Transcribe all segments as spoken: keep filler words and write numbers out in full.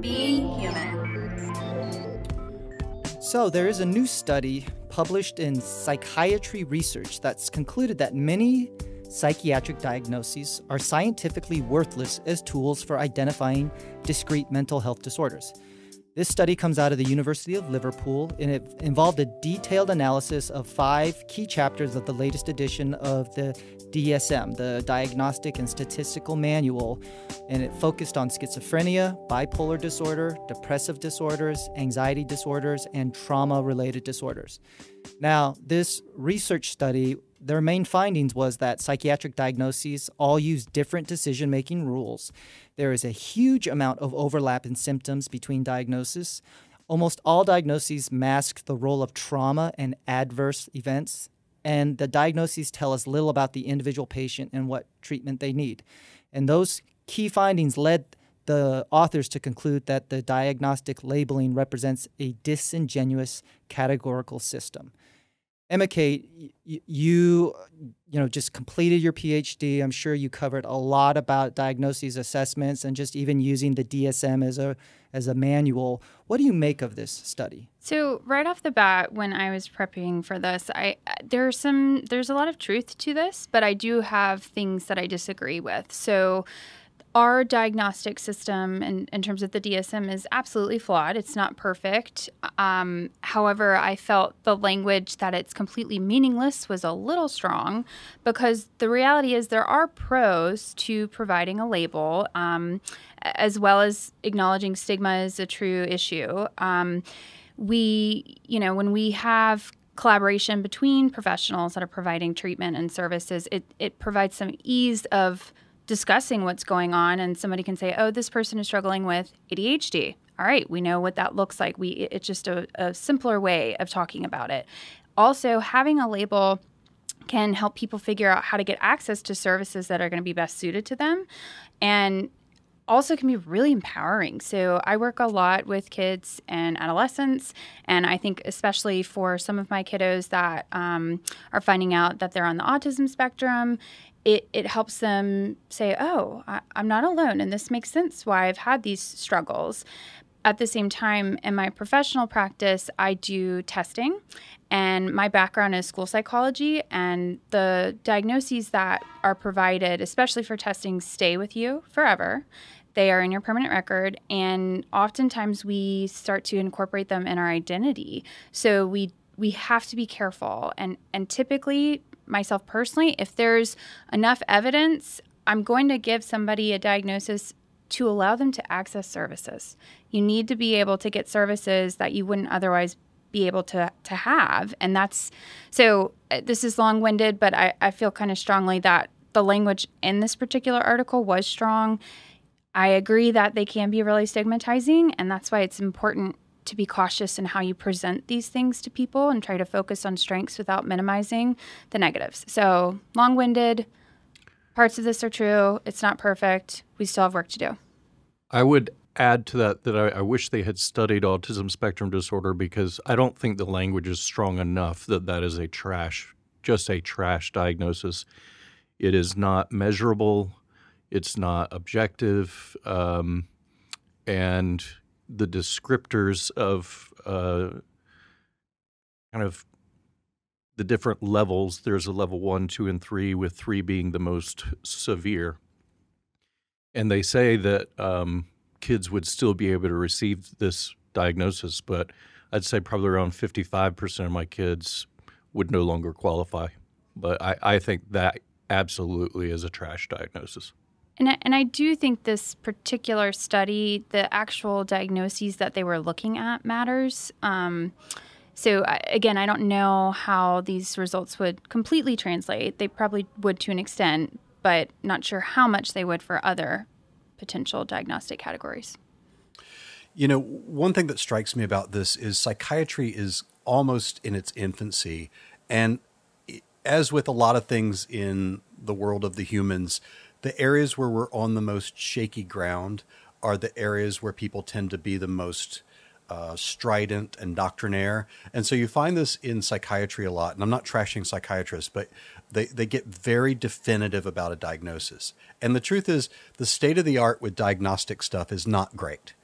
Be human. So there is a new study published in Psychiatry Research that's concluded that many psychiatric diagnoses are scientifically worthless as tools for identifying discrete mental health disorders. This study comes out of the University of Liverpool, and it involved a detailed analysis of five key chapters of the latest edition of the D S M, the Diagnostic and Statistical Manual, and it focused on schizophrenia, bipolar disorder, depressive disorders, anxiety disorders, and trauma-related disorders. Now, this research study, their main findings was that psychiatric diagnoses all use different decision-making rules. There is a huge amount of overlap in symptoms between diagnoses. Almost all diagnoses mask the role of trauma and adverse events, and the diagnoses tell us little about the individual patient and what treatment they need. And those key findings led the authors to conclude that the diagnostic labeling represents a disingenuous categorical system. Emma Kate, you, you know, just completed your PhD. I'm sure you covered a lot about diagnoses, assessments, and just even using the D S M as a, as a manual. What do you make of this study? So right off the bat, when I was prepping for this, I there are some, there's a lot of truth to this, but I do have things that I disagree with. So our diagnostic system in, in terms of the D S M is absolutely flawed. It's not perfect. Um, however, I felt the language that it's completely meaningless was a little strong, because the reality is there are pros to providing a label, um, as well as acknowledging stigma is a true issue. Um, we, you know, when we have collaboration between professionals that are providing treatment and services, it, it provides some ease of discussing what's going on, and somebody can say, oh, this person is struggling with A D H D. All right, we know what that looks like. We It's just a, a simpler way of talking about it. Also, having a label can help people figure out how to get access to services that are going to be best suited to them, and also can be really empowering. So I work a lot with kids and adolescents, and I think especially for some of my kiddos that um, are finding out that they're on the autism spectrum, It, it helps them say, oh, I, I'm not alone, and this makes sense why I've had these struggles. At the same time, in my professional practice, I do testing, and my background is school psychology, and the diagnoses that are provided, especially for testing, stay with you forever. They are in your permanent record, and oftentimes we start to incorporate them in our identity. So we, we have to be careful, and, and typically, myself personally, if there's enough evidence, I'm going to give somebody a diagnosis to allow them to access services. You need to be able to get services that you wouldn't otherwise be able to, to have. And that's, so uh, this is long-winded, but I, I feel kind of strongly that the language in this particular article was strong. I agree that they can be really stigmatizing, and that's why it's important to be cautious in how you present these things to people and try to focus on strengths without minimizing the negatives. So long-winded, parts of this are true. It's not perfect. We still have work to do. I would add to that that I, I wish they had studied autism spectrum disorder, because I don't think the language is strong enough that that is a trash, just a trash diagnosis. It is not measurable. It's not objective. Um, and the descriptors of uh, kind of the different levels, there's a level one, two, and three, with three being the most severe. And they say that um, kids would still be able to receive this diagnosis, but I'd say probably around fifty-five percent of my kids would no longer qualify. But I, I think that absolutely is a trash diagnosis. And I, and I do think this particular study, the actual diagnoses that they were looking at matters. Um, so, I, again, I don't know how these results would completely translate. They probably would to an extent, but not sure how much they would for other potential diagnostic categories. You know, one thing that strikes me about this is psychiatry is almost in its infancy. And as with a lot of things in the world of the humans, the areas where we're on the most shaky ground are the areas where people tend to be the most uh, strident and doctrinaire. And so you find this in psychiatry a lot. And I'm not trashing psychiatrists, but they, they get very definitive about a diagnosis. And the truth is, the state of the art with diagnostic stuff is not great.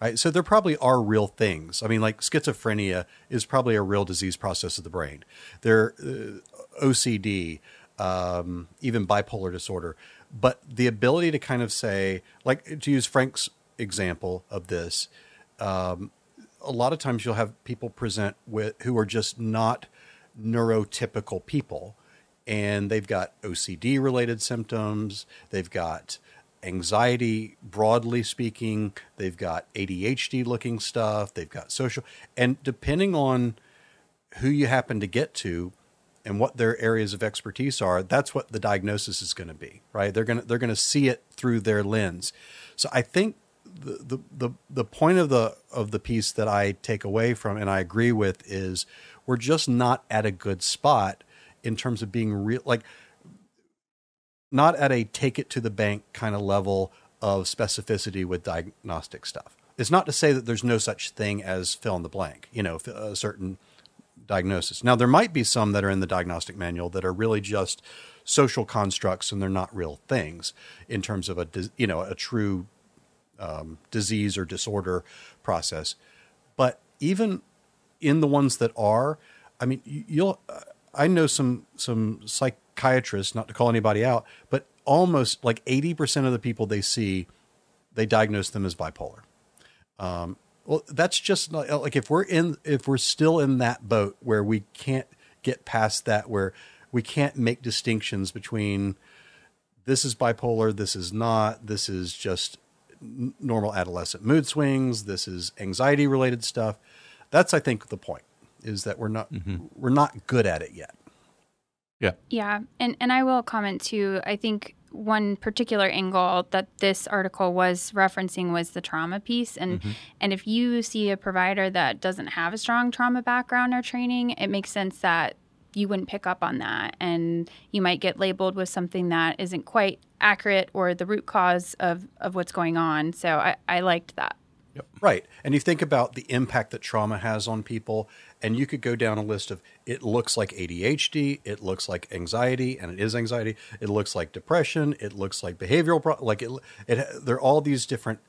Right? So there probably are real things. I mean, like schizophrenia is probably a real disease process of the brain. There, uh, O C D, um, even bipolar disorder. But the ability to kind of say, like to use Frank's example of this, um, a lot of times you'll have people present with who are just not neurotypical people, and they've got O C D related symptoms. They've got anxiety, broadly speaking, they've got A D H D looking stuff. They've got social, and depending on who you happen to get to and what their areas of expertise are, that's what the diagnosis is going to be, right? They're going to, they're going to see it through their lens. So I think the, the, the, the point of the, of the piece that I take away from, and I agree with, is we're just not at a good spot in terms of being real, like, not at a take it to the bank kind of level of specificity with diagnostic stuff. It's not to say that there's no such thing as fill in the blank, you know, a certain diagnosis. Now, there might be some that are in the diagnostic manual that are really just social constructs, and they're not real things in terms of a, you know, a true um, disease or disorder process. But even in the ones that are, I mean, you'll, uh, I know some, some psych, psychiatrists, not to call anybody out, but almost like eighty percent of the people they see, they diagnose them as bipolar. Um, well, that's just not, like if we're in, if we're still in that boat where we can't get past that, where we can't make distinctions between this is bipolar, this is not, this is just normal adolescent mood swings, this is anxiety related stuff. That's, I think, the point, is that we're not, mm-hmm. we're not good at it yet. Yeah. Yeah. And, and I will comment too. I think one particular angle that this article was referencing was the trauma piece. And, mm-hmm. and if you see a provider that doesn't have a strong trauma background or training, it makes sense that you wouldn't pick up on that. And you might get labeled with something that isn't quite accurate or the root cause of, of what's going on. So I, I liked that. Yep. Right. And you think about the impact that trauma has on people, and you could go down a list of, it looks like A D H D, it looks like anxiety, and it is anxiety, it looks like depression, it looks like behavioral, pro like it, it, there are all these different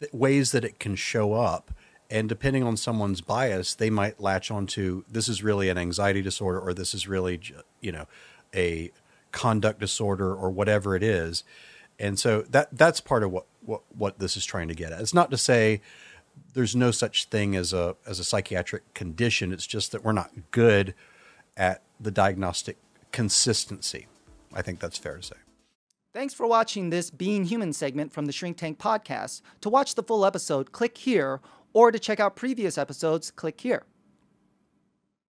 th ways that it can show up. And depending on someone's bias, they might latch onto, this is really an anxiety disorder, or this is really, you know, a conduct disorder, or whatever it is. And so that that's part of what, what, what this is trying to get at. It's not to say there's no such thing as a, as a psychiatric condition. It's just that we're not good at the diagnostic consistency. I think that's fair to say. Thanks for watching this Being Human segment from the Shrink Tank podcast. To watch the full episode, click here, or to check out previous episodes, click here.